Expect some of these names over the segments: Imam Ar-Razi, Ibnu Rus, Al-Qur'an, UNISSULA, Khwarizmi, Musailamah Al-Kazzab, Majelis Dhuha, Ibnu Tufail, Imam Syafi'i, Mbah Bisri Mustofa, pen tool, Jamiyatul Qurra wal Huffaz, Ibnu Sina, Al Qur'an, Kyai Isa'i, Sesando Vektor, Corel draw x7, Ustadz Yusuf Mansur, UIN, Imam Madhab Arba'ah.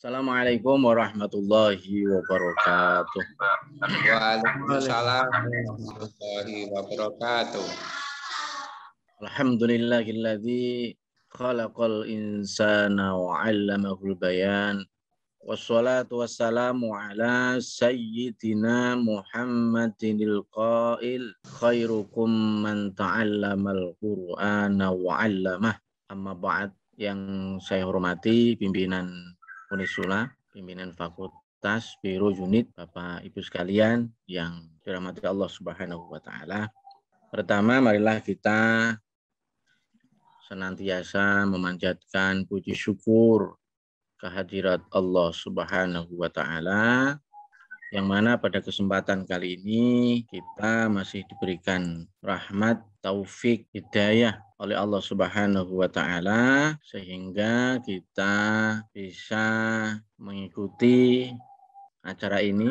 Assalamualaikum warahmatullahi wabarakatuh. Waalaikumsalam warahmatullahi wabarakatuh. Alhamdulillahilladzi khalaqal insana wa 'allamahul bayan. Wassalatu wassalamu ala sayyidina Muhammadinil qail khairukum man ta'allamal Qur'ana wa 'allamah. Amma ba'd, yang saya hormati pimpinan UNISSULA, pimpinan fakultas, biro unit, Bapak Ibu sekalian yang dirahmati Allah Subhanahu wa taala. Pertama, marilah kita senantiasa memanjatkan puji syukur kehadirat Allah Subhanahu wa taala, yang mana pada kesempatan kali ini kita masih diberikan rahmat, taufik, hidayah oleh Allah Subhanahu wa taala, sehingga kita bisa mengikuti acara ini,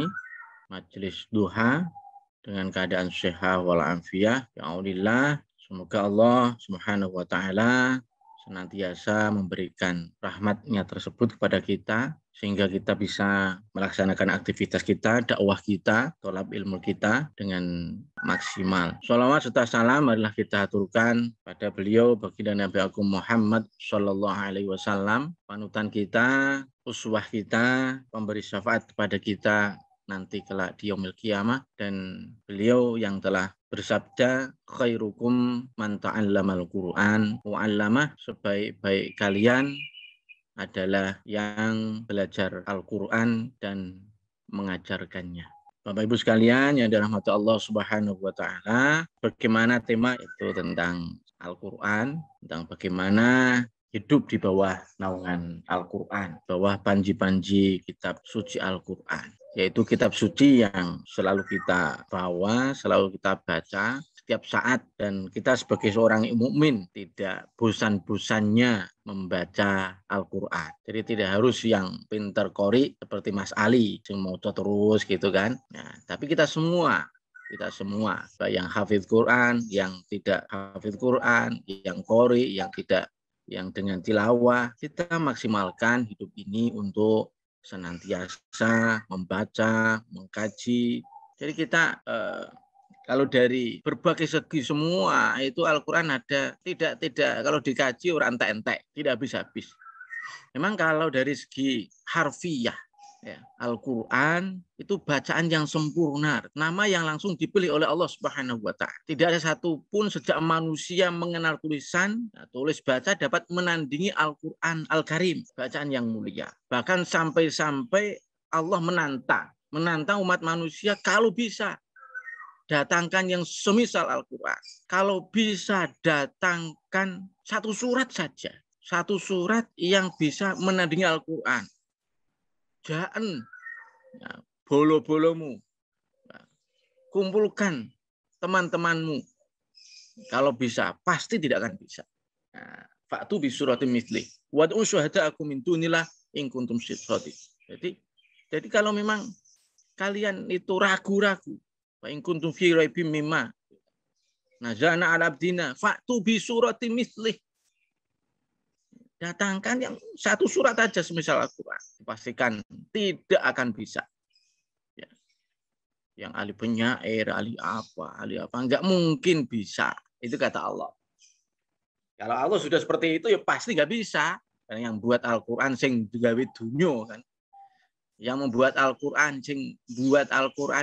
majelis duha, dengan keadaan sehat wal afiah. Ya Allah, semoga Allah Subhanahu wa taala senantiasa memberikan rahmatnya tersebut kepada kita, sehingga kita bisa melaksanakan aktivitas kita, dakwah kita, tolab ilmu kita dengan maksimal. Sholawat serta salam marilah kita aturkan pada beliau, baginda Nabi Agung Muhammad Shallallahu Alaihi Wasallam, panutan kita, uswah kita, pemberi syafaat kepada kita nanti kelak di yaumil qiyamah, dan beliau yang telah bersabda, khairukum man ta'allamal Qur'an wa 'allamah, sebaik-baik kalian adalah yang belajar Al-Qur'an dan mengajarkannya. Bapak Ibu sekalian yang dirahmati Allah Subhanahu wa taala, bagaimana tema itu tentang Al-Qur'an, tentang bagaimana hidup di bawah naungan Al-Qur'an, bawah panji-panji kitab suci Al-Qur'an, yaitu kitab suci yang selalu kita bawa, selalu kita baca setiap saat, dan kita sebagai seorang mukmin tidak bosan-bosannya membaca Al-Qur'an. Jadi tidak harus yang pinter qori seperti Mas Ali yang mau terus gitu kan. Nah, tapi kita semua, yang hafidz Qur'an, yang tidak hafidz Qur'an, yang qori, yang tidak, yang dengan tilawah, kita maksimalkan hidup ini untuk senantiasa membaca, mengkaji. Jadi kita kalau dari berbagai segi semua itu Al-Qur'an ada, tidak kalau dikaji orang entek-entek, tidak habis-habis. Memang kalau dari segi harfiah ya, Al-Qur'an itu bacaan yang sempurna, nama yang langsung dipilih oleh Allah Subhanahu wa taala. Tidak ada satupun sejak manusia mengenal tulisan, tulis baca dapat menandingi Al-Qur'an Al-Karim, bacaan yang mulia. Bahkan sampai-sampai Allah menantang umat manusia, kalau bisa datangkan yang semisal Al-Qur'an. Kalau bisa datangkan satu surat saja, satu surat yang bisa menandingi Al-Qur'an. Jaan ya, bolo-bolomu, kumpulkan teman-temanmu, kalau bisa, pasti tidak akan bisa. Faktu bi suratim mithli wad'u syuhada'akum min dunillahi in kuntum shadiqin. Jadi kalau memang kalian itu ragu-ragu, fa in kuntum fi raibim mimma nazana 'ala abdina faktu bi suratim mithli, datangkan yang satu surat aja semisal Al-Qur'an. Pastikan tidak akan bisa. Ya. Yang ahli penyair, ahli apa, nggak mungkin bisa. Itu kata Allah. Kalau Allah sudah seperti itu, ya pasti nggak bisa. Karena yang buat Al-Qur'an sing gawe dunyo kan. Yang membuat Al-Qur'an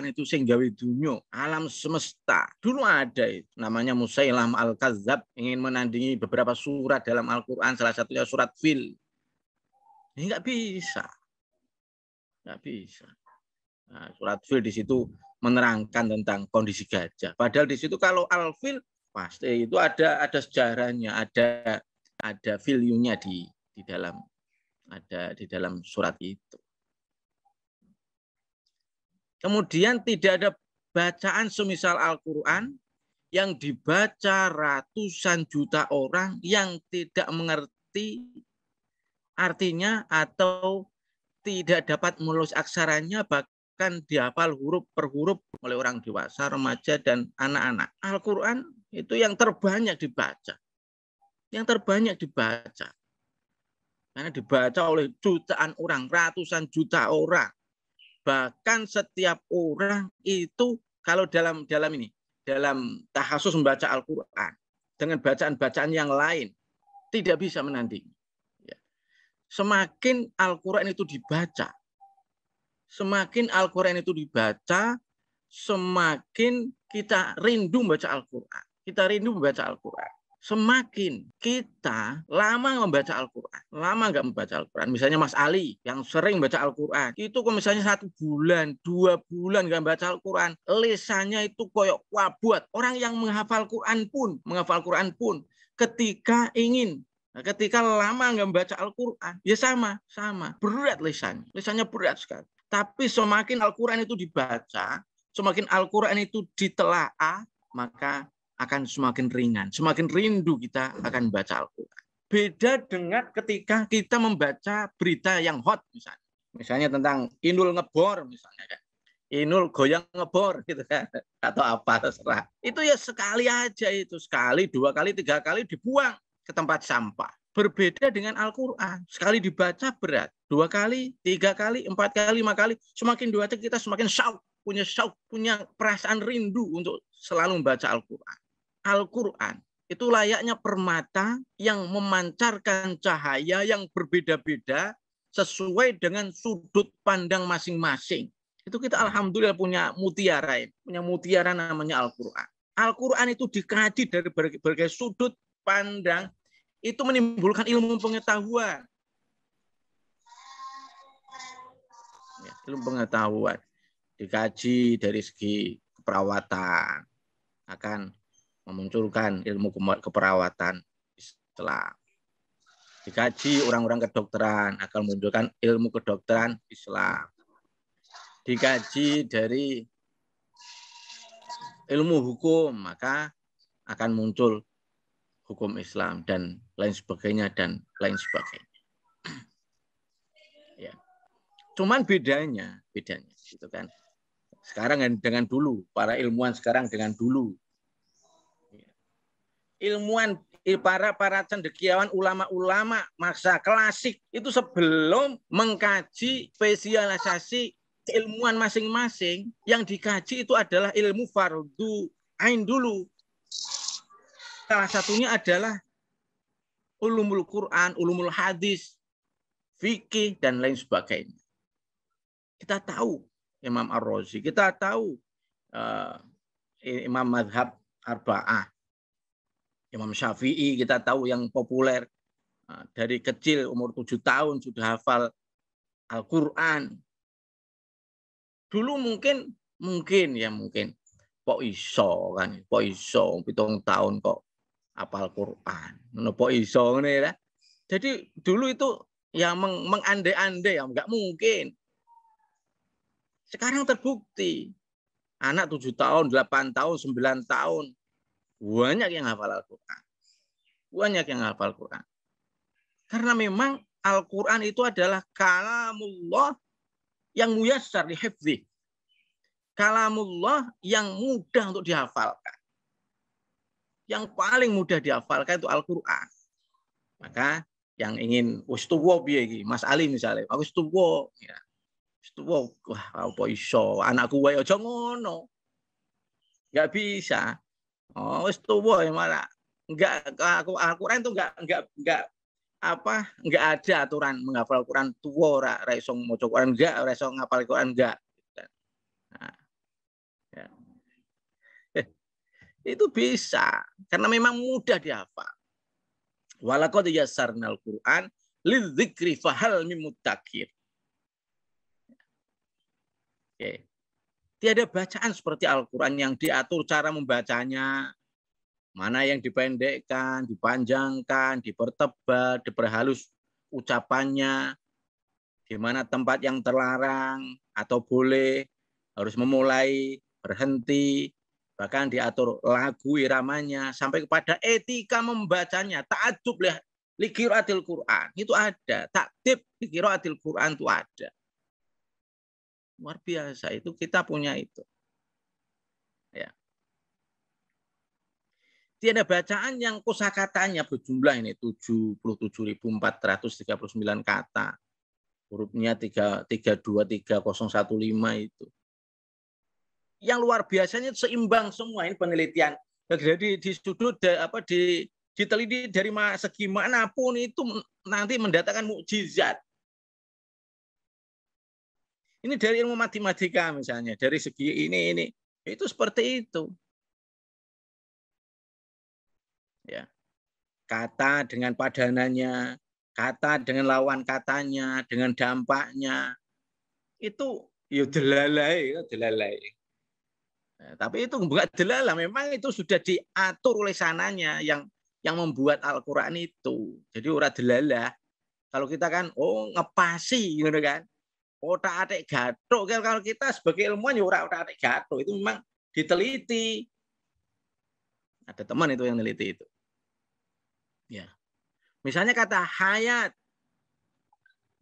itu sing gawe dunyo, alam semesta. Dulu ada itu namanya Musailamah Al-Kazzab, ingin menandingi beberapa surat dalam Al-Qur'an, salah satunya surat Fil. Ini nggak bisa. Nah, surat Fil di situ menerangkan tentang kondisi gajah. Padahal di situ kalau Al-Fil pasti itu ada sejarahnya, ada value-nya di dalam surat itu. Kemudian tidak ada bacaan semisal Al-Qur'an yang dibaca ratusan juta orang yang tidak mengerti artinya atau tidak dapat menulis aksaranya, bahkan dihafal huruf per huruf oleh orang dewasa, remaja, dan anak-anak. Al-Qur'an itu yang terbanyak dibaca. Karena dibaca oleh jutaan orang, ratusan juta orang. Bahkan setiap orang itu kalau dalam ini, dalam tahasus membaca Al-Qur'an dengan bacaan-bacaan yang lain tidak bisa menandingi. Semakin Al-Qur'an itu dibaca, semakin kita rindu membaca Al-Qur'an. Semakin kita lama membaca Al-Qur'an, lama nggak membaca Al-Qur'an. Misalnya Mas Ali yang sering baca Al-Qur'an, itu kok misalnya 1 bulan, 2 bulan nggak baca Al-Qur'an, lisannya itu koyok wabuat. Orang yang menghafal Qur'an pun, ketika lama nggak membaca Al-Qur'an, ya sama, berat lisannya berat sekali. Tapi semakin Al-Qur'an itu dibaca, semakin Al-Qur'an itu ditelaah, maka akan semakin ringan, semakin rindu kita akan baca Al-Qur'an. Beda dengan ketika kita membaca berita yang hot misalnya. Misalnya tentang Inul ngebor misalnya kan. Inul goyang ngebor gitu kan, atau apa terserah. Itu ya sekali aja itu, sekali, 2 kali, 3 kali dibuang ke tempat sampah. Berbeda dengan Al-Qur'an. Sekali dibaca berat, 2 kali, 3 kali, 4 kali, 5 kali, semakin dibaca kita semakin syauk, punya perasaan rindu untuk selalu membaca Al-Qur'an. Al-Qur'an itu layaknya permata yang memancarkan cahaya yang berbeda-beda sesuai dengan sudut pandang masing-masing. Itu kita alhamdulillah punya mutiara namanya Al-Qur'an. Al-Qur'an itu dikaji dari berbagai sudut pandang, itu menimbulkan ilmu pengetahuan. Ya, ilmu pengetahuan dikaji dari segi keperawatan akan memunculkan ilmu keperawatan Islam. Dikaji orang-orang kedokteran akan memunculkan ilmu kedokteran Islam. Dikaji dari ilmu hukum maka akan muncul hukum Islam dan lain sebagainya Ya. Cuman bedanya gitu kan. Sekarang dengan dulu, para ilmuwan sekarang dengan dulu. Para cendekiawan ulama-ulama masa klasik itu sebelum mengkaji spesialisasi keilmuan masing-masing, yang dikaji itu adalah ilmu fardhu ain dulu. Salah satunya adalah ulumul Qur'an, ulumul hadis, fikih dan lain sebagainya. Kita tahu Imam Ar-Razi, kita tahu Imam Madhab Arba'ah. Imam Syafi'i kita tahu yang populer, dari kecil umur 7 tahun sudah hafal Al-Qur'an. Dulu mungkin kok iso kan, 7 tahun kok hafal Al-Qur'an. Menapa iso ngene ya. Jadi dulu itu yang mengandai-andai, ya enggak mungkin. Sekarang terbukti anak 7 tahun, 8 tahun, 9 tahun banyak yang hafal Al-Qur'an. Karena memang Al-Qur'an itu adalah kalamullah yang muyassar li hifdzi. Kalamullah yang mudah untuk dihafalkan. Yang paling mudah dihafalkan itu Al-Qur'an. Maka yang ingin ustuwa piye iki? Mas Ali misalnya, aku ustuwa ya. Ustuwa wah apa iso? Anakku wae aja ngono. Enggak bisa. Oh, wis tuwa ya malah. Al-Qur'an itu enggak ada aturan menghafal Al-Qur'an tuwa ora iso maca Qur'an enggak, ora iso ngapal Qur'an enggak. Nah, ya. Itu bisa karena memang mudah dihafal. Walaqad yassarnal Qur'an lidzikri fahal mim mudzakir. Oke. Tiada bacaan seperti Al-Qur'an yang diatur cara membacanya, mana yang dipendekkan, dipanjangkan, dipertebal, diperhalus ucapannya, di mana tempat yang terlarang atau boleh, harus memulai, berhenti, bahkan diatur lagu iramanya sampai kepada etika membacanya, ta'addub li qiraatil Qur'an. Itu ada, taktib li qiraatil Qur'an itu ada. Luar biasa itu kita punya itu. Ya. Tidak ada bacaan yang kosakatanya berjumlah ini 77.439 kata. Hurufnya 323.015 itu. Yang luar biasanya seimbang semua ini penelitian. Jadi di sudut diteliti dari segi manapun itu nanti mendatangkan mukjizat. Ini dari ilmu matematika misalnya, dari segi ini itu seperti itu. Ya. Kata dengan padanannya, kata dengan lawan katanya, dengan dampaknya itu delalai. Nah, tapi itu bukan delala, memang itu sudah diatur oleh sananya yang membuat Al-Qur'an itu. Jadi ora delala. Kalau kita kan ngepasi gitu kan. Otak-atik gathuk. Kalau kita sebagai ilmuwan ya otak-atik gathuk. Itu memang diteliti. Ada teman itu yang neliti itu. Ya. Misalnya kata hayat.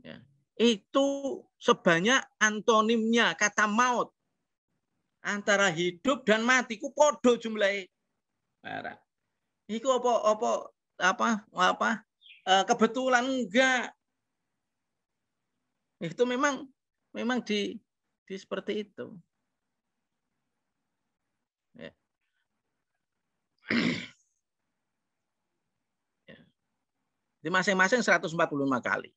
Ya. Itu sebanyak antonimnya kata maut. Antara hidup dan mati ku podo jumlahe. Iku kebetulan enggak. Itu memang di seperti itu. Ya. Di masing-masing 145 kali.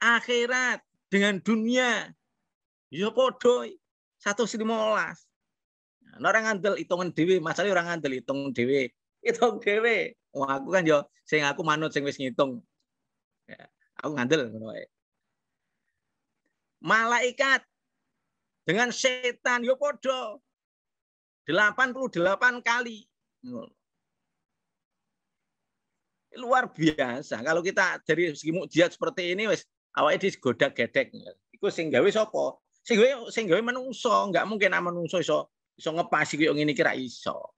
Akhirat dengan dunia. Ya podo 115. Nah, orang ngandel hitungan dhewe, masalahnya orang ngandel hitung dhewe. Hitung dhewe. Wah, aku kan yo sing aku manut sing wis ngitung. Ya. Aku ngandel. Malaikat dengan setan yo podo 88 kali. Luar biasa. Kalau kita dari segi mukjizat seperti ini wis awake digodak-gedek. Iku sing gawe sapa? Sing gawe manungsa, enggak mungkin manungsa iso ngepasi koyo ngene iki ra iso.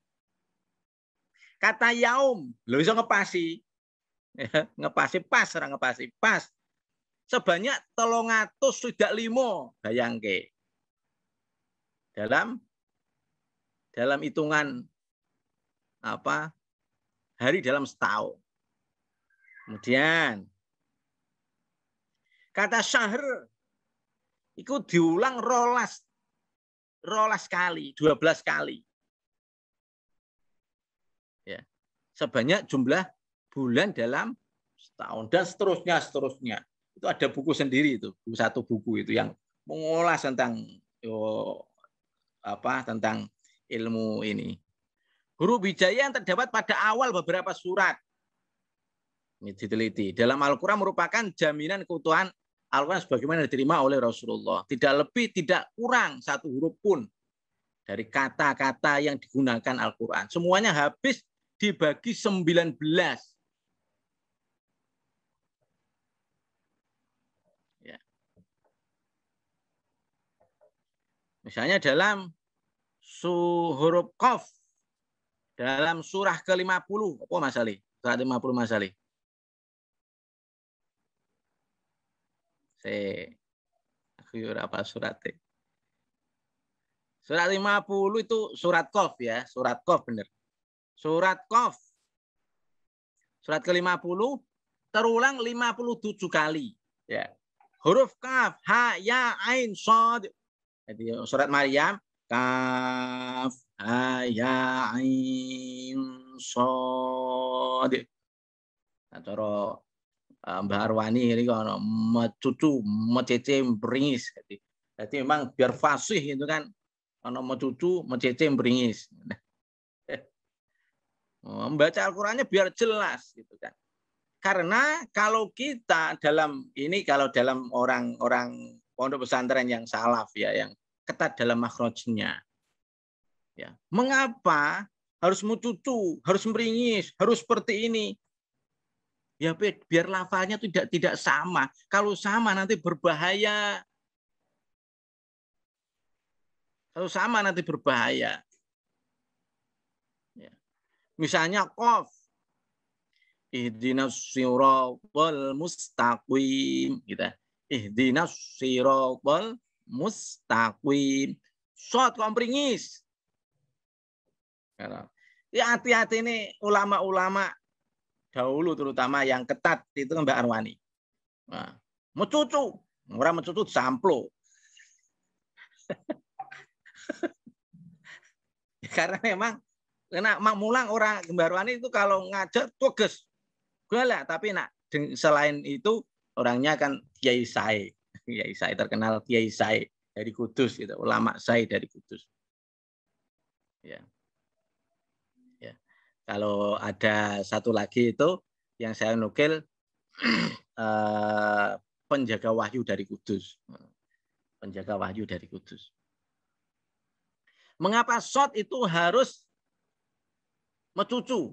Kata yaum, lho iso ngepasi. Ya, ngepasi pas, ora ngepasi pas. Sebanyak 305, bayangke. Dalam hitungan hari dalam setahun. Kemudian kata syahr itu diulang rolas kali, 12 kali. Ya. Sebanyak jumlah bulan dalam setahun dan seterusnya. Itu ada buku sendiri itu, satu buku itu yang mengulas tentang tentang ilmu ini. Huruf hijaiyah yang terdapat pada awal beberapa surat. Ini diteliti. Dalam Al-Qur'an merupakan jaminan keutuhan Al-Qur'an sebagaimana diterima oleh Rasulullah. Tidak lebih, tidak kurang satu huruf pun dari kata-kata yang digunakan Al-Qur'an. Semuanya habis dibagi 19. Ya. Misalnya dalam huruf Qaf dalam surah ke-50, apa Mas Ali? Surah 50 Mas Ali. Aku ora apa surate. Surat 50 itu surat Qaf ya, surat Qaf bener. Surat Qaf. Surat ke-50 terulang 57 kali ya. Huruf Kaf, Ha, Ya, Ain, Shad. Jadi surat Maryam Kaf, Ha, Ya, Ain, Shad. Atoro Mbak Arwani ini kalau mecucu, mecece, beringis. Jadi memang biar fasih itu kan, kalau mecucu, mecece, beringis. Membaca Al-Qur'annya biar jelas gitu kan. Karena kalau kita dalam orang-orang pondok pesantren yang salaf ya, yang ketat dalam makhrajnya. Ya, mengapa harus mecucu, harus beringis, harus seperti ini? Ya biar lafalnya tidak sama. Kalau sama nanti berbahaya. Ya. Misalnya qaf. Ihdinas siratal mustaqim gitu. Ihdinas siratal mustaqim. Shad kompringis. Ya hati-hati ini ulama-ulama dahulu terutama yang ketat itu Mbak Arwani. Nah, mencucu, orang mencucu samplo. Karena memang nak mulang orang Mbak Arwani itu kalau ngajar tugas galak, tapi nak selain itu orangnya kan Kyai Isa'i. Kyai Isa'i terkenal Kyai Isa'i dari Kudus gitu, ulama Sai dari Kudus. Ya. Kalau ada satu lagi itu yang saya nukil penjaga wahyu dari Kudus. Penjaga wahyu dari Kudus. Mengapa shot itu harus mencucu?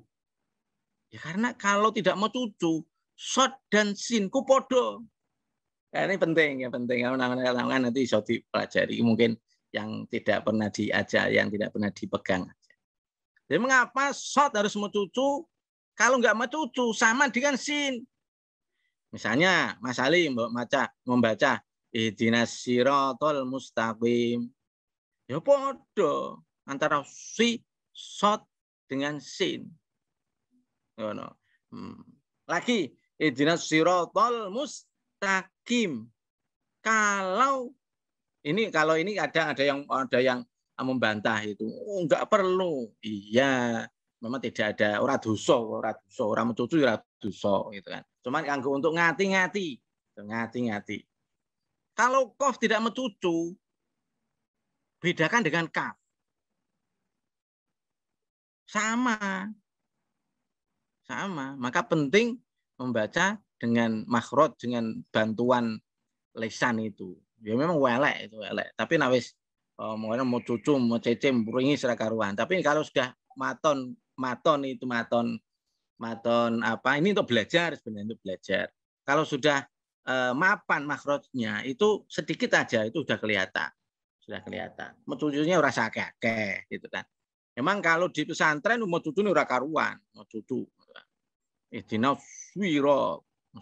Ya karena kalau tidak mencucu, shot dan sinku podo. Nah, ini penting ya, penting. Namanya nanti bisa dipelajari mungkin yang tidak pernah diajar, yang tidak pernah dipegang. Jadi mengapa shot harus mencucu? Kalau nggak mencucu, sama dengan sin. Misalnya Mas Ali membaca ihdinas siratal mustaqim. Ya podo antara si shot dengan sin. Lagi ihdinas siratal mustaqim. Kalau ini ada yang membantah itu, enggak perlu. Iya, memang tidak ada ora dosa, ora mencucu ora dosa gitu kan. Cuman kanggo untuk ngati-ngati. Kalau qaf tidak mencucu, bedakan dengan kaf. Sama. Maka penting membaca dengan makhraj, dengan bantuan lisan itu. Ya memang welek, tapi nawis mau cucu, mau cece, mburingi serakaruan. Tapi kalau sudah maton apa? Ini untuk belajar sebenarnya, untuk belajar. Kalau sudah mapan makhrajnya itu sedikit aja itu sudah kelihatan. Mencucunya ora sakake gitu kan. Memang kalau di pesantren mau cucu ora karuan, mau cucu. Ihdina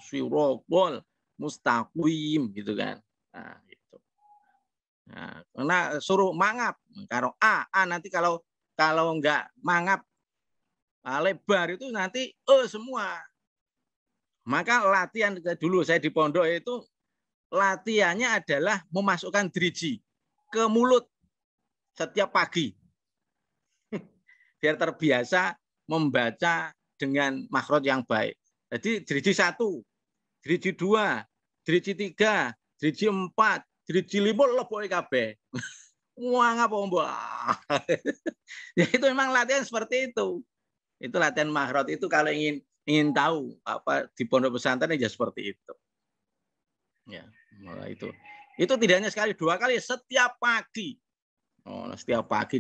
sirotol mustaqim gitu kan. Nah, nah, karena suruh mangap, kalau a nanti kalau nggak mangap lebar itu nanti semua. Maka latihan dulu saya di pondok itu latihannya adalah memasukkan driji ke mulut setiap pagi biar terbiasa membaca dengan makhraj yang baik. Jadi driji 1, driji 2, driji 3, driji 4. Jadi cilimul leboi kabeh. Muang apa mbok? Ya itu memang latihan seperti itu. Itu latihan makhraj itu kalau ingin tahu apa di pondok pesantren ya seperti itu. Ya, itu. Itu tidak hanya sekali, 2 kali setiap pagi. Oh, setiap pagi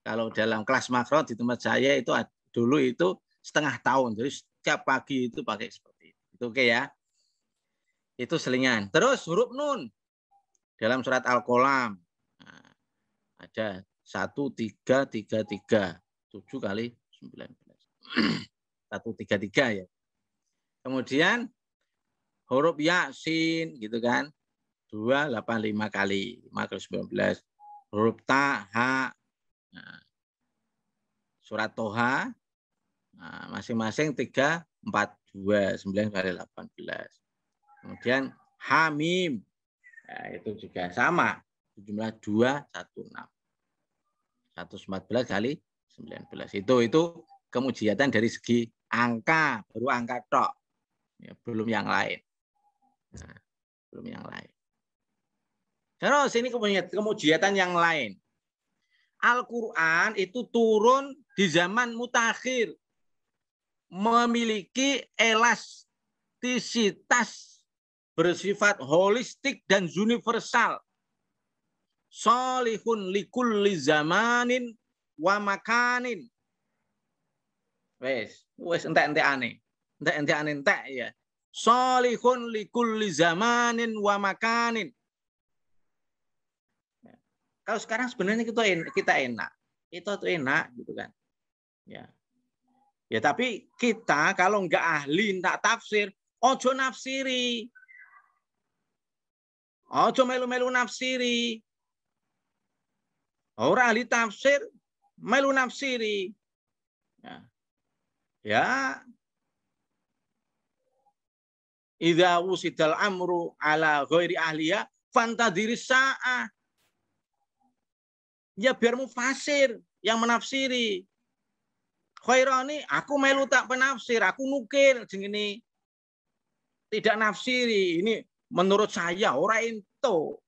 kalau dalam kelas makhraj di tempat saya itu dulu itu setengah tahun. Jadi setiap pagi itu pakai seperti itu. Itu oke ya. Itu selingan. Terus huruf nun. Dalam surat Al-Qalam ada 1, 3, 3, 3, 7 kali 19, 1, 3, 3 ya. Kemudian huruf Yasin gitu kan, 2, 8, 5 kali 19, huruf Ta, Ha, surat Toha, masing-masing 3, 4, 2, 9 kali 18. Kemudian Hamim. Nah, itu juga sama, jumlah 2, 1, 6, 114 kali 19. Itu kemujiatan dari segi angka, baru angka tok, ya, belum yang lain. Nah, belum yang lain. Terus ini kemujiatan yang lain. Al-Qur'an itu turun di zaman mutakhir, memiliki elastisitas bersifat holistik dan universal. Solihun likulli zamanin wa makanin. Wes entek-entek ya. Solihun likulli zamanin wa makanin. Kalau sekarang sebenarnya kita enak. Itu tuh enak gitu kan. Ya. Ya tapi kita kalau nggak ahli, nggak tafsir, ojo nafsiri. Ojo melu-melu nafsiri. Orang ahli tafsir melu nafsiri. Ya. Idza wusidal amru ala ghairi ahliya fantadhiri sa'ah. Ya biar mufasir yang menafsiri. Khairani, aku melu tak penafsir, aku nukil jenenge. Tidak nafsiri, ini menurut saya ora ento.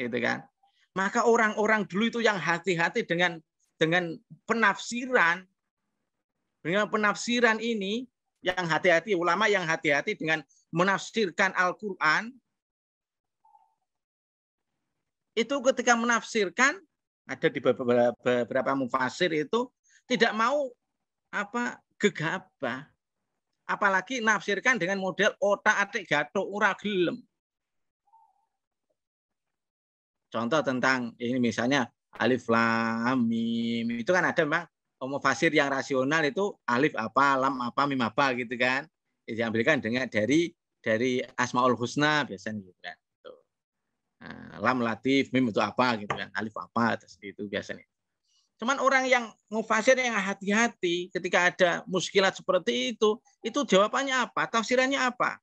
Gitu kan? Maka orang-orang dulu itu yang hati-hati dengan penafsiran. Dengan penafsiran ini yang hati-hati, ulama yang hati-hati dengan menafsirkan Al-Qur'an. Itu ketika menafsirkan ada di beberapa mufasir itu tidak mau gegabah. Apalagi nafsirkan dengan model otak-atik gathuk ora gelem. Contoh tentang ini misalnya alif lam mim, itu kan ada memang mufasir yang rasional itu alif apa, lam apa, mim apa gitu kan. Diambilkan dengan dari Asmaul Husna biasanya gitu kan. Nah, lam latif, mim itu apa gitu kan, alif apa itu biasanya. Cuman orang yang mufasir yang hati-hati ketika ada muskilat seperti itu jawabannya apa? Tafsirannya apa?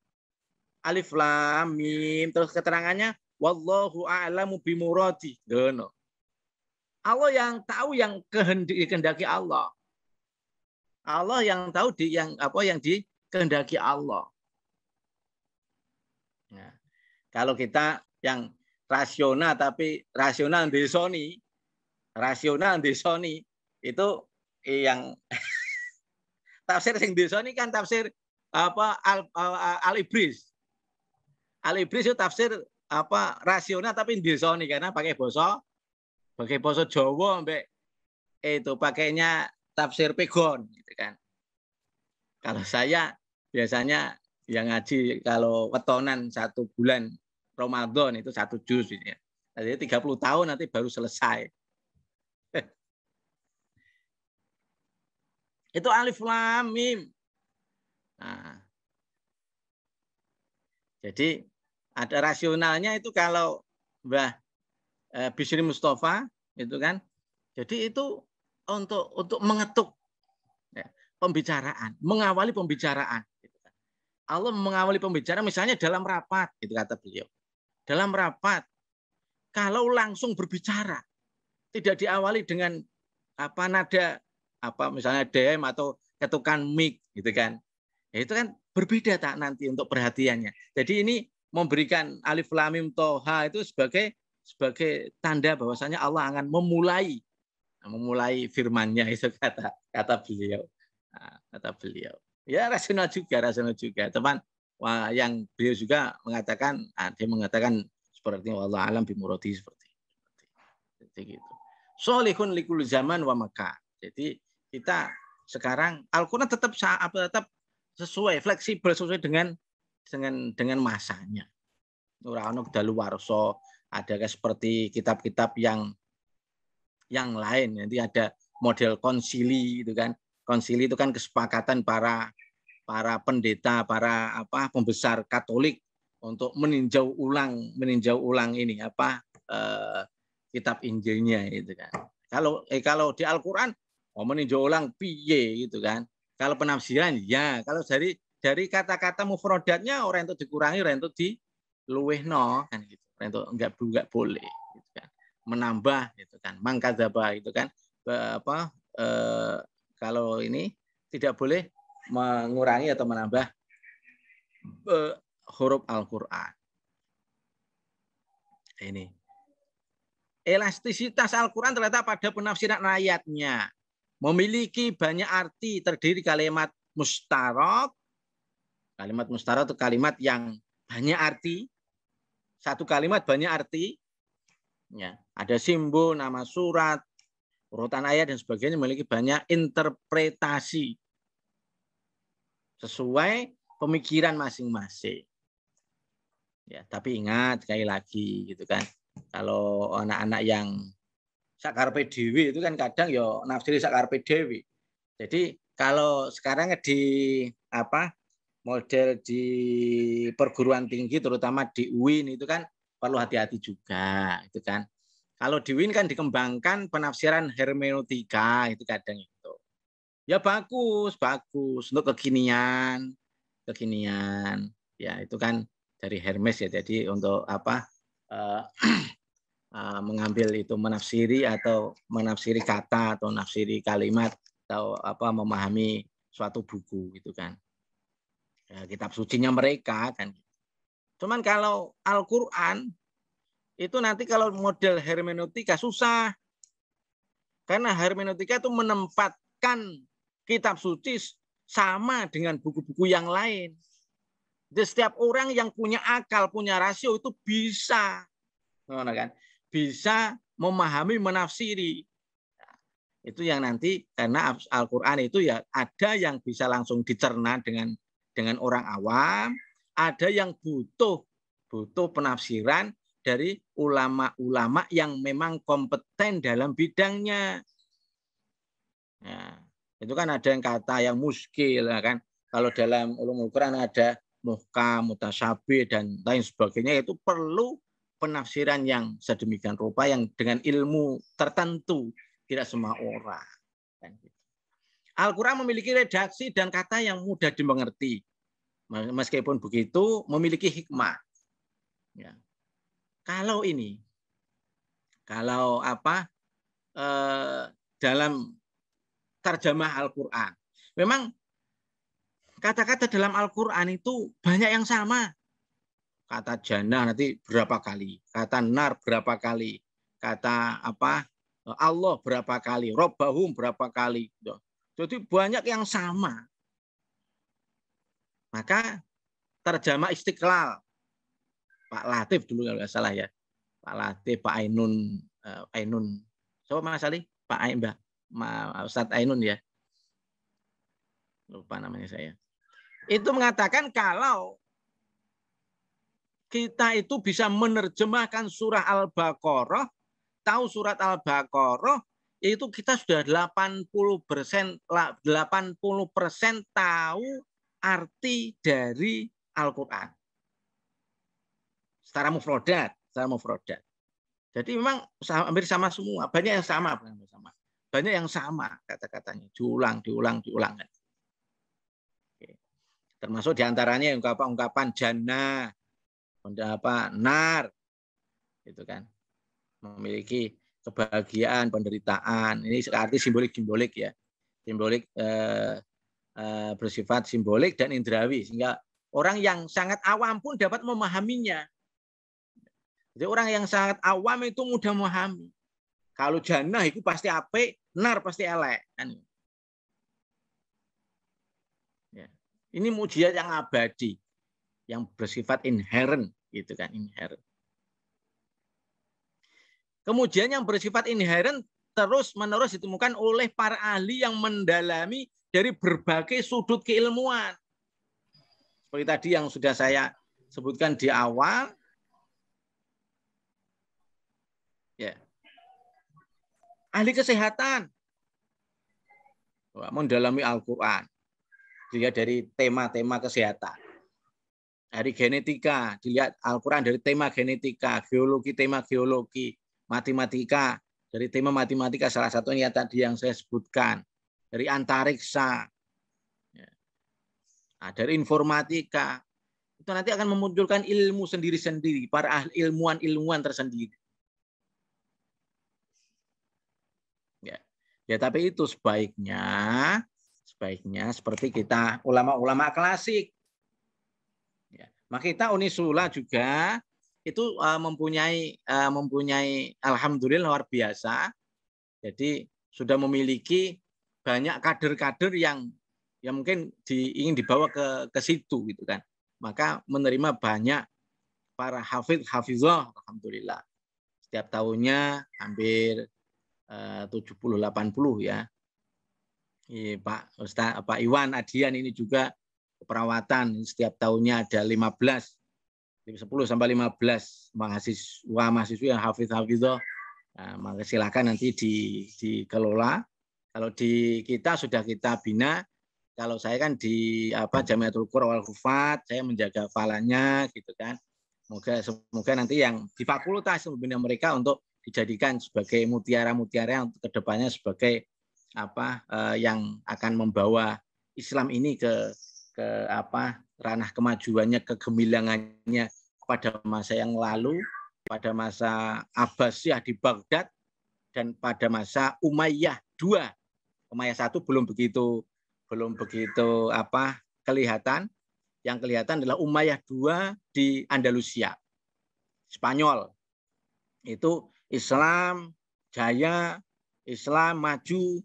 Alif lam mim, terus keterangannya wallahu a'lamu bimuradi. Dono. Allah yang tahu yang dikehendaki Allah. Allah yang tahu yang dikehendaki Allah. Nah, kalau kita yang rasional tapi rasional desoni itu yang tafsir sing desoni kan tafsir al-ibris itu tafsir rasional tapi desoni karena pakai basa Jawa mbek itu pakainya tafsir pegon gitu kan. Kalau saya biasanya yang ngaji kalau wetonan 1 bulan Ramadan itu 1 juz gitu ya. Jadi 30 tahun nanti baru selesai. Itu alif lam mim. Nah. Jadi ada rasionalnya itu kalau Mbah Bisri Mustofa itu kan, jadi itu untuk mengetuk ya, pembicaraan, mengawali pembicaraan. Gitu kan. Allah mengawali pembicaraan, misalnya dalam rapat, itu kata beliau. Dalam rapat, kalau langsung berbicara, tidak diawali dengan nada, misalnya DM atau ketukan mic, gitu kan? Ya, itu kan berbeda tak nanti untuk perhatiannya. Jadi ini memberikan alif lam mim toha itu sebagai tanda bahwasanya Allah akan memulai firman-Nya itu kata beliau. Ya rasional juga teman. Wah, yang beliau juga mengatakan seperti wallahu alam bimurati seperti gitu. Solihun likul zaman wa makan. Jadi kita sekarang Al-Qur'an tetap sesuai fleksibel sesuai dengan masanya. Ora ono daluwarsa. Adakah seperti kitab-kitab yang lain? Nanti ada model konsili itu kan. Konsili itu kan kesepakatan para pendeta, pembesar Katolik untuk meninjau ulang ini kitab Injilnya itu kan. Kalau di Al-Qur'an meninjau ulang piye gitu kan. Kalau penafsiran ya, kalau dari kata-kata mufrodatnya orang itu dikurangi, orang itu diluwehno kan gitu. Itu enggak boleh gitu kan. Menambah gitu kan, mangkadzaba itu kan kalau ini tidak boleh mengurangi atau menambah huruf Al-Qur'an. Ini elastisitas Al-Qur'an terletak pada penafsiran ayatnya. Memiliki banyak arti, terdiri kalimat mustarak. Kalimat mustarak itu kalimat yang banyak arti. Satu kalimat banyak arti, ya, ada simbol, nama surat, urutan ayat dan sebagainya memiliki banyak interpretasi sesuai pemikiran masing-masing. Ya, tapi ingat sekali lagi gitu kan, kalau anak-anak yang sakarepe dhewe itu kan kadang ya nafsiri sakarepe dhewe. Jadi kalau sekarang di model di perguruan tinggi terutama di UIN itu kan perlu hati-hati juga itu kan. Kalau di UIN kan dikembangkan penafsiran hermeneutika itu kadang itu. Ya bagus, bagus untuk kekinian, kekinian. Ya itu kan dari Hermes ya. Jadi untuk apa mengambil itu menafsiri atau menafsiri kata atau menafsiri kalimat atau apa memahami suatu buku itu kan. Ya, kitab sucinya mereka kan. Cuman kalau Al-Qur'an itu nanti kalau model hermeneutika susah. Karena hermeneutika itu menempatkan kitab suci sama dengan buku-buku yang lain. Jadi setiap orang yang punya akal, punya rasio itu bisa. Bisa memahami, menafsiri. Itu yang nanti, karena Al-Quran itu ya ada yang bisa langsung dicerna dengan orang awam. Ada yang butuh penafsiran dari ulama-ulama yang memang kompeten dalam bidangnya. Nah, itu kan ada yang kata yang muskil, kan? Kalau dalam ulumul Quran ada muhkam, mutasyabih dan lain sebagainya. Itu perlu penafsiran yang sedemikian rupa yang dengan ilmu tertentu, tidak semua orang. Al-Quran memiliki redaksi dan kata yang mudah dimengerti. Meskipun begitu, memiliki hikmah. Ya. Kalau ini, dalam terjemah Al-Qur'an, memang kata-kata dalam Al-Qur'an itu banyak yang sama. Kata jannah nanti berapa kali, kata nar berapa kali, kata Allah berapa kali, robbahum berapa kali. Jadi banyak yang sama. Maka terjemah Istiqlal. Pak Latif dulu kalau nggak salah ya. Pak Latif, Pak Ainun. Ainun. Siapa Mas Ali? Pak Ainun, Mbak. Ustadz Ainun ya. Lupa namanya saya. Itu mengatakan kalau kita itu bisa menerjemahkan surah Al-Baqarah, tahu surat Al-Baqarah, itu kita sudah 80% tahu arti dari Al-Quran. Secara mufrodat. Jadi memang hampir sama semua, banyak yang sama kata-katanya diulang. Oke. Termasuk diantaranya ungkapan jannah, nar, itu kan memiliki kebahagiaan, penderitaan. Ini arti simbolik ya, bersifat simbolik dan indrawi sehingga orang yang sangat awam pun dapat memahaminya. Jadi orang yang sangat awam itu mudah memahami. Kalau jannah itu pasti apik, nar pasti elek. Ini mujizat yang abadi, yang bersifat inherent, gitu kan, inherent. Kemudian yang bersifat inherent terus-menerus ditemukan oleh para ahli yang mendalami dari berbagai sudut keilmuan. Seperti tadi yang sudah saya sebutkan di awal. Ya. Ahli kesehatan mendalami Al-Qur'an dilihat dari tema-tema kesehatan. Dari genetika dilihat Al-Qur'an dari tema genetika, geologi tema geologi, matematika dari tema matematika salah satunya tadi yang saya sebutkan, dari antariksa, dari informatika. Itu nanti akan memunculkan ilmu sendiri-sendiri, para ahli ilmuwan tersendiri. Ya, tapi itu sebaiknya seperti kita ulama-ulama klasik. Ya, maka kita UNISSULA juga itu mempunyai alhamdulillah luar biasa. Jadi sudah memiliki banyak kader-kader yang mungkin ingin dibawa ke situ gitu kan. Maka menerima banyak para hafidh hafizah alhamdulillah. Setiap tahunnya hampir 70-80 ya. Pak Ustaz, Pak Iwan Adian ini juga keperawatan setiap tahunnya ada 10 sampai 15 mahasiswa yang hafiz-hafizah. Nah, maka silakan nanti dikelola. Kalau di kita sudah kita bina. Kalau saya kan di Jamiyatul Qurra wal Huffaz, saya menjaga falanya gitu kan. Semoga nanti yang di fakultas membina mereka untuk dijadikan sebagai mutiara-mutiara untuk kedepannya sebagai apa yang akan membawa Islam ini ke apa ranah kemajuannya, kegemilangannya pada masa yang lalu, pada masa Abbasiyah di Baghdad dan pada masa Umayyah II. Umayyah I belum begitu apa kelihatan. Yang kelihatan adalah Umayyah II di Andalusia, Spanyol. Itu Islam jaya, Islam maju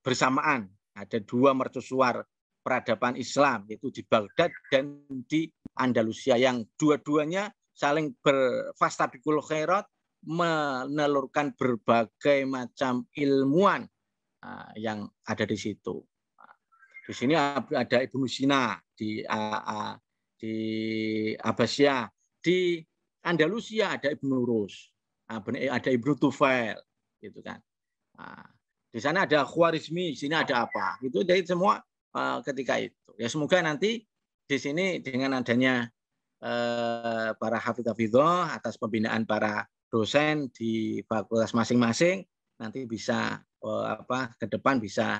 bersamaan. Ada dua mercusuar peradaban Islam, yaitu di Baghdad dan di Andalusia, yang dua-duanya saling berfastadikul khairat, menelurkan berbagai macam ilmuwan yang ada di situ. Di sini ada Ibnu Sina di Abbasiyah, di Andalusia ada Ibnu Rus, ada Ibnu Tufail, gitu kan. Di sana ada Khwarizmi, di sini ada apa? Itu dari semua ketika itu. Ya semoga nanti di sini dengan adanya para hafidz-hafidhah atas pembinaan para dosen di fakultas masing-masing nanti bisa ke depan bisa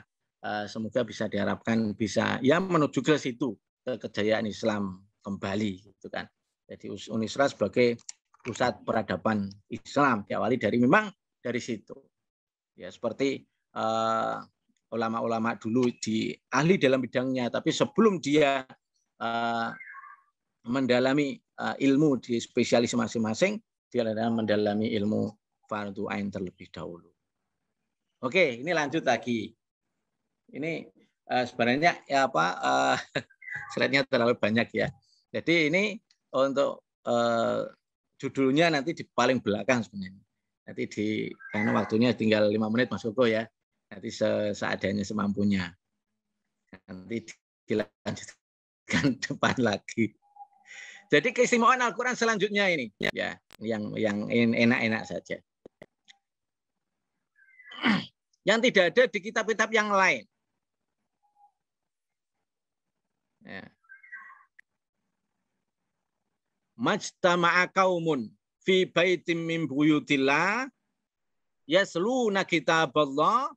semoga bisa diharapkan bisa ya menuju ke situ, ke kejayaan Islam kembali gitu kan. Jadi UNISSULA sebagai pusat peradaban Islam diawali dari memang dari situ. Ya seperti ulama-ulama dulu di ahli dalam bidangnya, tapi sebelum dia mendalami ilmu di spesialis masing-masing, dia adalah mendalami ilmu fardhu ain terlebih dahulu. Oke, ini lanjut lagi. Ini sebenarnya ya slide-nya terlalu banyak ya. Jadi ini untuk judulnya nanti di paling belakang sebenarnya. Nanti karena waktunya tinggal 5 menit Mas Koko ya. Nanti seadanya semampunya. Nanti dilanjutkan depan lagi. Jadi keistimewaan Al-Qur'an selanjutnya ini ya, yang enak-enak saja. Yang tidak ada di kitab-kitab yang lain. Ya. Majtama'a qaumun fi baitim min buyutillah yasluna kitaballah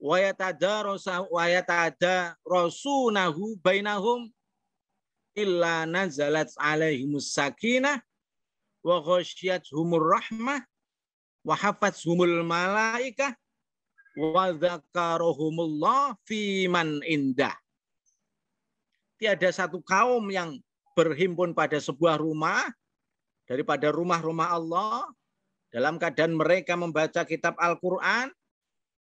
wa yatadarasunahu bainahum illa nazalat alaihimus sakinah wa ghasyiyatuhumur rahmah wa hafathumul malaikah wa dzakaruhumullah fi man indah. Tiada satu kaum yang berhimpun pada sebuah rumah daripada rumah-rumah Allah dalam keadaan mereka membaca kitab Al-Qur'an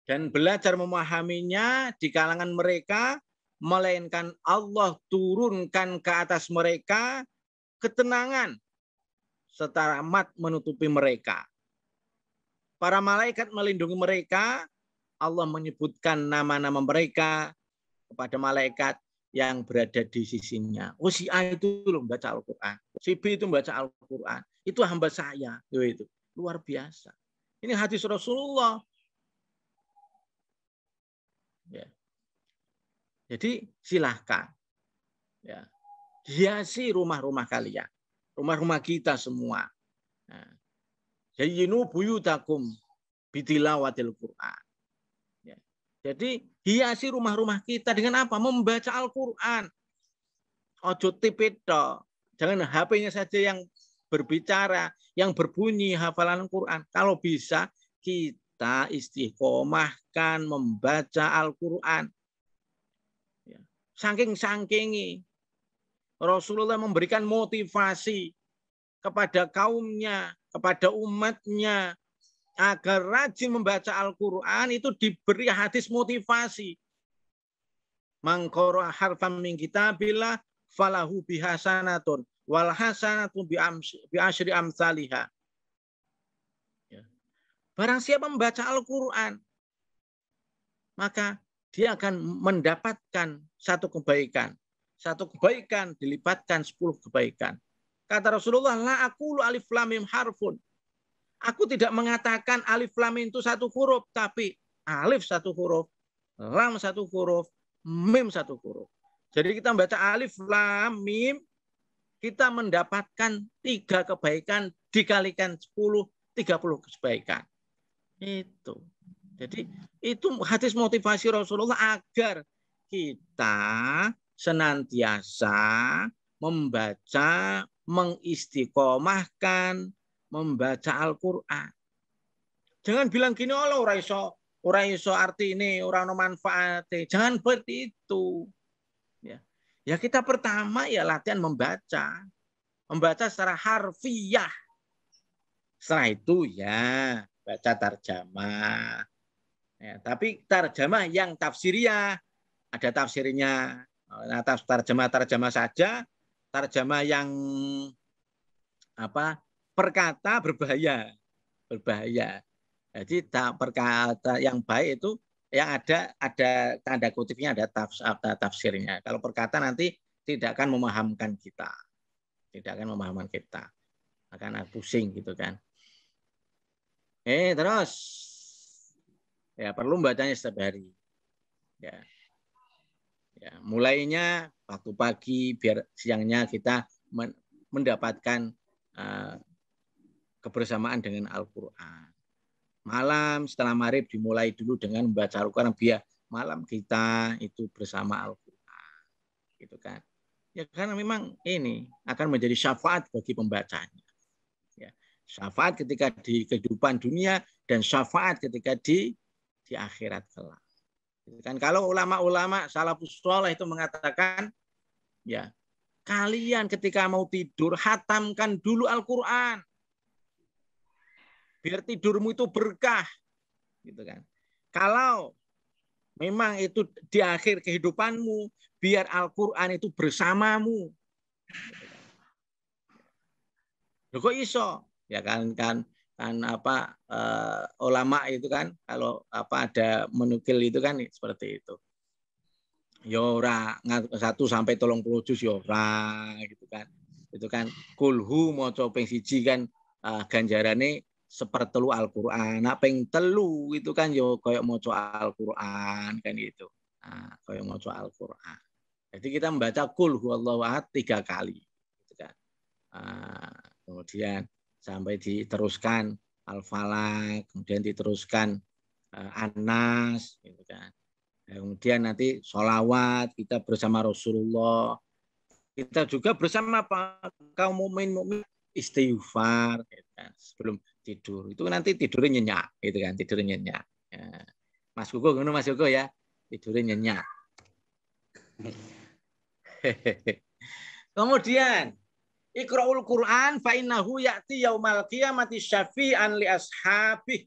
dan belajar memahaminya di kalangan mereka, melainkan Allah turunkan ke atas mereka ketenangan serta rahmat menutupi mereka. Para malaikat melindungi mereka, Allah menyebutkan nama-nama mereka kepada malaikat yang berada di sisinya. Oh si A itu belum baca Al-Qur'an, si B itu membaca Al-Qur'an, itu hamba saya. Itu luar biasa. Ini hadis Rasulullah. Ya. Jadi silahkan ya, hiasi rumah-rumah kalian, rumah-rumah kita semua. Zayyinu buyutakum bitilawatil Qur'an. Jadi hiasi rumah-rumah kita dengan apa? Membaca Al-Qur'an. Ojo tipe tok. Jangan HP-nya saja yang berbicara, yang berbunyi hafalan Qur'an. Kalau bisa kita istiqomahkan membaca Al-Qur'an. Saking-sakingi Rasulullah memberikan motivasi kepada kaumnya, kepada umatnya agar rajin membaca Al-Qur'an, itu diberi hadis motivasi. Man qara'a harfan min kitabillah falahu bihasanatun wal hasanatu bi asyri amsalihha. Barang siapa membaca Al-Qur'an, maka dia akan mendapatkan satu kebaikan dilipatkan 10 kebaikan. Kata Rasulullah, la aqulu alif lam mim harfun. Aku tidak mengatakan alif lam mim itu satu huruf, tapi alif satu huruf, lam satu huruf, mim satu huruf. Jadi kita membaca alif lam mim, kita mendapatkan 3 kebaikan dikalikan 10, 30 kebaikan. Itu. Jadi itu hadis motivasi Rasulullah agar kita senantiasa membaca, mengistiqomahkan, membaca Al-Qur'an. Jangan bilang gini, oh lo ora iso arti ini, ora ono manfaate. Jangan seperti itu. Ya kita pertama ya latihan membaca. Membaca secara harfiah. Setelah itu ya baca tarjamah. Ya, tapi tarjamah yang tafsiriah. Ada tafsirnya. Nah, tarjamah saja. Tarjamah yang perkata berbahaya. Berbahaya. Jadi perkata yang baik itu yang ada tanda kutipnya, ada tafsirnya. Kalau perkata nanti tidak akan memahamkan kita. Tidak akan memahamkan kita. Akan pusing gitu kan. Terus. Ya, perlu bacanya setiap hari. Ya. Ya, mulainya waktu pagi biar siangnya kita mendapatkan kebersamaan dengan Al-Qur'an. Malam setelah maghrib dimulai dulu dengan membaca Al-Qur'an biar malam kita itu bersama Al-Qur'an. Gitu kan. Ya karena memang ini akan menjadi syafaat bagi pembacanya. Ya, syafaat ketika di kehidupan dunia dan syafaat ketika di akhirat kelak. Gitu kan. Kalau ulama-ulama salafus sholeh itu mengatakan ya, kalian ketika mau tidur khatamkan dulu Al-Qur'an. Biar tidurmu itu berkah, gitu kan. Kalau memang itu di akhir kehidupanmu, biar Al-Qur'an itu bersamamu. Loh kok iso? Ya kan ulama itu kan kalau ada menukil itu kan seperti itu. Yora 1 sampai 30 juz yora gitu kan. Itu kan kulhu maca ping 1 kan ganjarane sepertelu Al-Qur'an, ping 3 itu kan yo koyo maca Al-Qur'an kan gitu. Nah, koyo maca Al-Qur'an. Jadi kita membaca kul huwallahu ahad 3 kali gitu kan. Kemudian sampai diteruskan Al-Falaq, kemudian diteruskan An-Nas gitu kan. Kemudian nanti sholawat kita bersama Rasulullah. Kita juga bersama kaum mukmin istighfar gitu kan. Sebelum tidur itu nanti tidurnya nyenyak gitu kan, tidurnya nyenyak ya. Mas Kuko ngono Mas Kuko ya, tidurnya nyenyak. Kemudian Iqra'ul Qur'an fa innahu ya'ti yaumal qiyamati syafi'an li ashabih.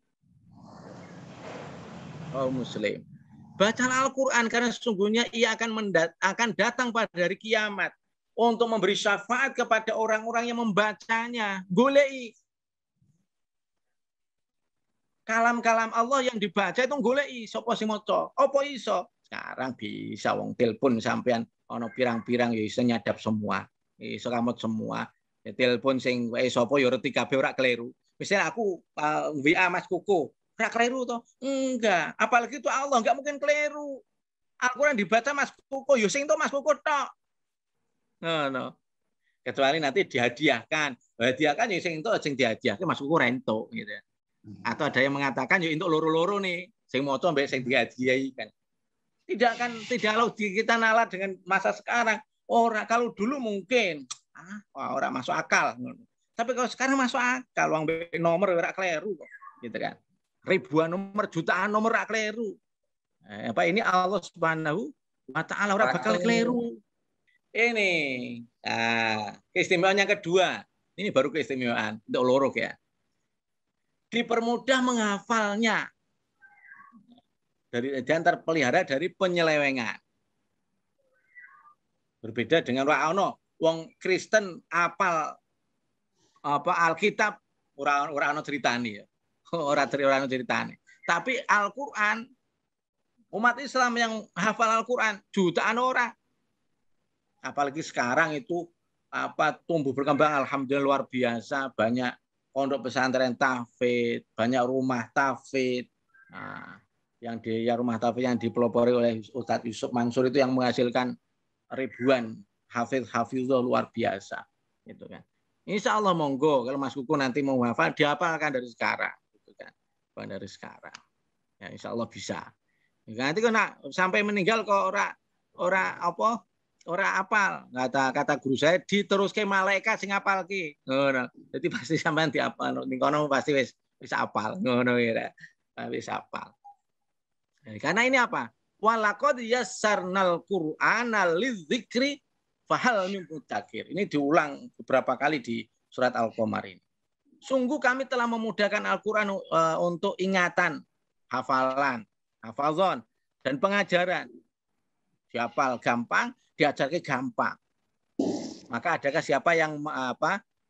Oh muslim, bacalah Al-Qur'an karena sesungguhnya ia akan datang pada hari kiamat untuk memberi syafaat kepada orang-orang yang membacanya. Golei kalam-kalam Allah yang dibaca itu golei sapa sing maca. Apa iso? Sekarang bisa wong telepon sampean ana pirang-pirang ya iso nyadap semua. Iso kamot semua. Ya telepon sing sapa ya reti kabeh ora keliru. Wis aku WA Mas Kuku, ora keliru to? Enggak, apalagi itu Allah enggak mungkin keliru. Al-Qur'an dibaca Mas Kuku ya sing to Mas Kuku tok. No. Kecuali nanti dihadiahkan. Hadiahkan ya sing entuk sing dihadiahke Mas Kuku rento gitu. Atau ada yang mengatakan ya untuk loro-loro nih, sing maca mbek sing dihadiahi kan. Tidaklah kita nalar dengan masa sekarang. Orang kalau dulu mungkin orang masuk akal. Tapi kalau sekarang masuk akal, wong nomor ora kleru kok, gitu kan. Ribuan nomor, jutaan nomor ora kleru. Ini Allah Subhanahu wa taala ora bakal kleru. Ini keistimewaan yang kedua. Ini baru keistimewaan untuk loro ya. Dipermudah menghafalnya dan terpelihara dari penyelewengan. Berbeda dengan wong Kristen apal Alkitab ora ana critani ya. Ora critani. Tapi Al-Qur'an umat Islam yang hafal Al-Qur'an jutaan orang. Apalagi sekarang itu tumbuh berkembang alhamdulillah luar biasa, banyak pondok pesantren tahfidz, banyak rumah tahfidz. Nah, rumah tahfidz yang dipelopori oleh Ustadz Yusuf Mansur itu yang menghasilkan ribuan hafidz luar biasa, gitu kan. Insya Allah monggo, kalau Mas Kuku nanti mau hafal, dihafalkan dari sekarang, gitu kan? Bukan dari sekarang. Ya, insya Allah bisa. Nanti kena sampai meninggal kok ora apal. Kata guru saya diteruske malaikat sing ngapalke. Ngono. Dadi pasti sampean diapal. Ning kono pasti wis apal. Ngono ya. Wis apal. Karena ini apa? Walaqad yassarnal Qur'ana lizzikri fahal min mudzakir. Ini diulang beberapa kali di surat Al-Qamar ini. Sungguh kami telah memudahkan Al-Qur'an untuk ingatan, hafalan, hafazon, dan pengajaran. Dihafal gampang, diajarkan gampang. Maka adakah siapa yang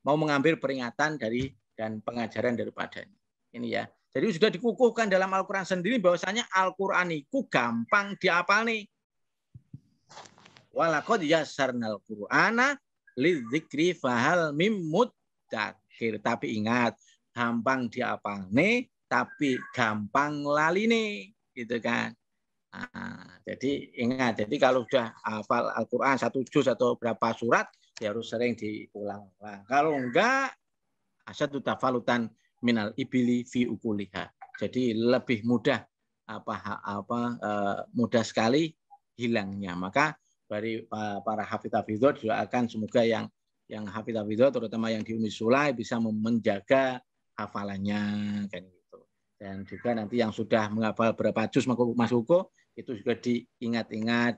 mau mengambil peringatan dari dan pengajaran daripadanya? Ini ya. Jadi sudah dikukuhkan dalam Al-Qur'an sendiri bahwasanya Al-Qur'an itu gampang dihafal nih. Walaqad yassarnal Qur'ana lizzikri fahal mim mudzakir. Tapi ingat, gampang dihafal nih, tapi gampang lali nih, gitu kan. Nah, jadi ingat, jadi kalau sudah hafal Al-Qur'an satu juz atau berapa surat, ya harus sering diulang-ulang. Kalau enggak, asyaddu tafalutan minal ibili fi ukuliha. Jadi lebih mudah mudah sekali hilangnya. Maka dari para hafidz-hafidz doakan semoga yang hafidz-hafidz terutama yang di UNISSULA bisa menjaga hafalannya kan gitu. Dan juga nanti yang sudah menghafal berapa juz Mas Huko itu juga diingat-ingat,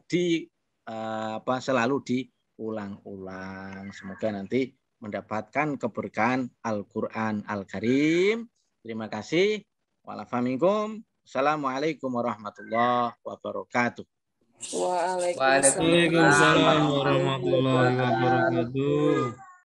selalu diulang-ulang. Semoga nanti mendapatkan keberkahan Al-Qur'an Al-Karim. Terima kasih. Walafaminkum. Assalamualaikum warahmatullahi wabarakatuh. Waalaikumsalam warahmatullahi wabarakatuh.